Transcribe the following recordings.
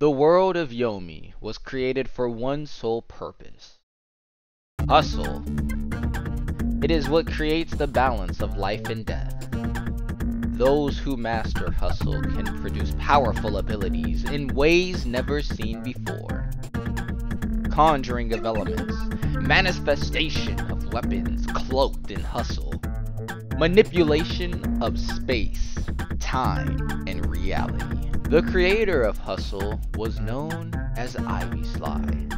The world of Yomi was created for one sole purpose: hustle. It is what creates the balance of life and death. Those who master hustle can produce powerful abilities in ways never seen before. Conjuring of elements, manifestation of weapons cloaked in hustle, manipulation of space, time, and reality. The creator of hustle was known as Ivy Sly.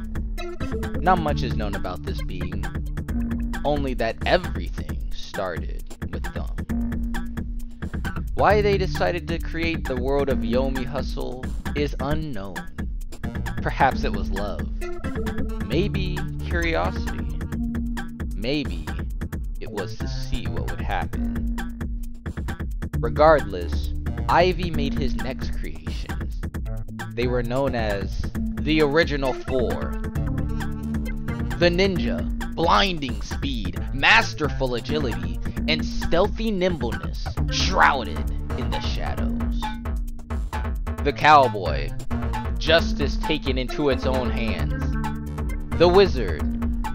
Not much is known about this being, only that everything started with them. Why they decided to create the world of Yomi Hustle is unknown. Perhaps it was love, maybe curiosity, maybe it was to see what would happen. Regardless, Ivy made his next creations. They were known as the Original Four: the Ninja, blinding speed, masterful agility, and stealthy nimbleness shrouded in the shadows. The Cowboy, justice taken into its own hands. The Wizard,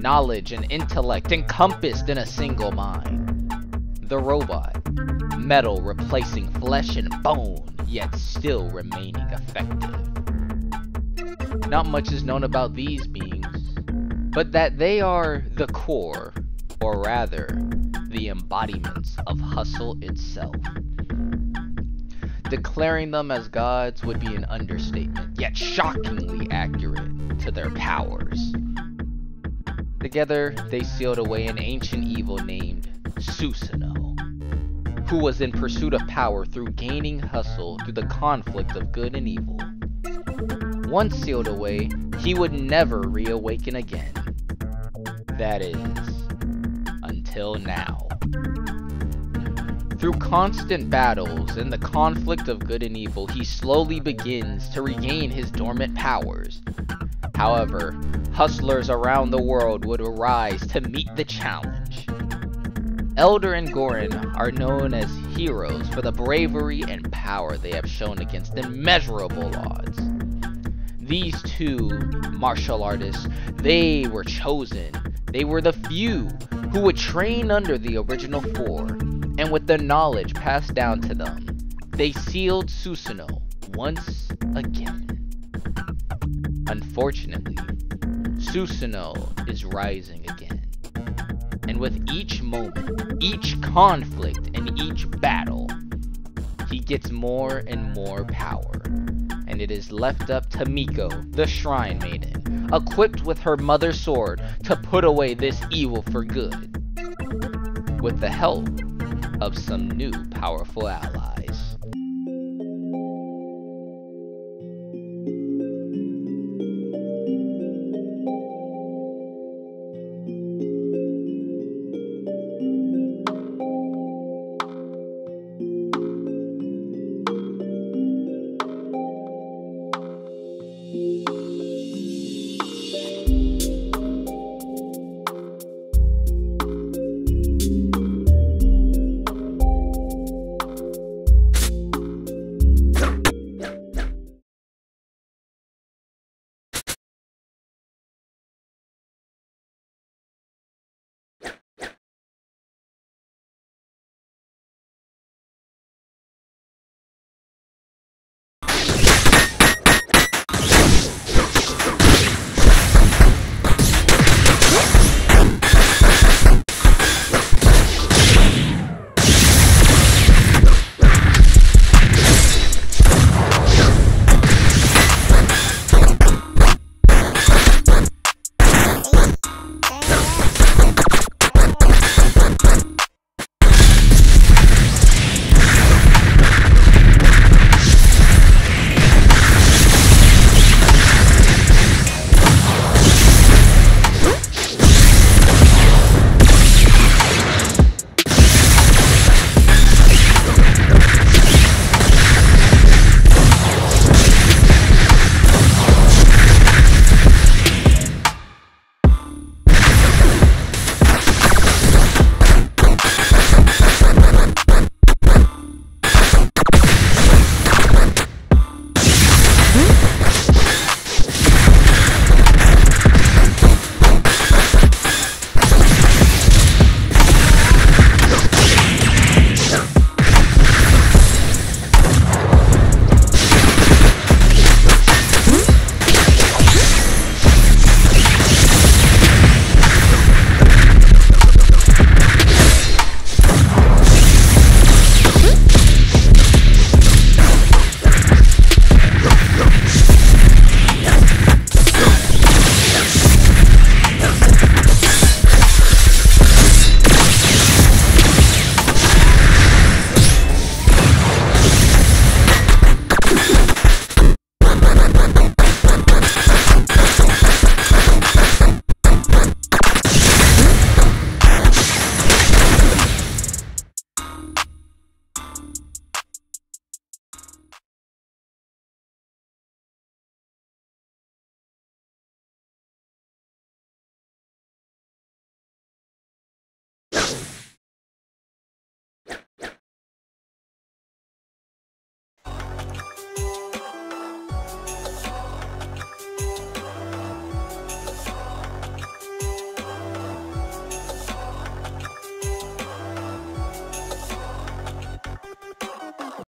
knowledge and intellect encompassed in a single mind. The Robot, metal replacing flesh and bone, yet still remaining effective. Not much is known about these beings, but that they are the core, or rather, the embodiments of hustle itself. Declaring them as gods would be an understatement, yet shockingly accurate to their powers. Together, they sealed away an ancient evil named Susano'o, who was in pursuit of power through gaining hustle through the conflict of good and evil. Once sealed away, he would never reawaken again. That is, until now. Through constant battles and the conflict of good and evil, he slowly begins to regain his dormant powers. However, hustlers around the world would arise to meet the challenge. Elder and Gorin are known as heroes for the bravery and power they have shown against immeasurable odds. These two martial artists, they were chosen. They were the few who would train under the Original Four, and with the knowledge passed down to them, they sealed Susano'o once again. Unfortunately, Susano'o is rising again, and with each moment, each conflict, and each battle, he gets more and more power. And it is left up to Miko, the Shrine Maiden, equipped with her mother's sword, to put away this evil for good, with the help of some new powerful allies.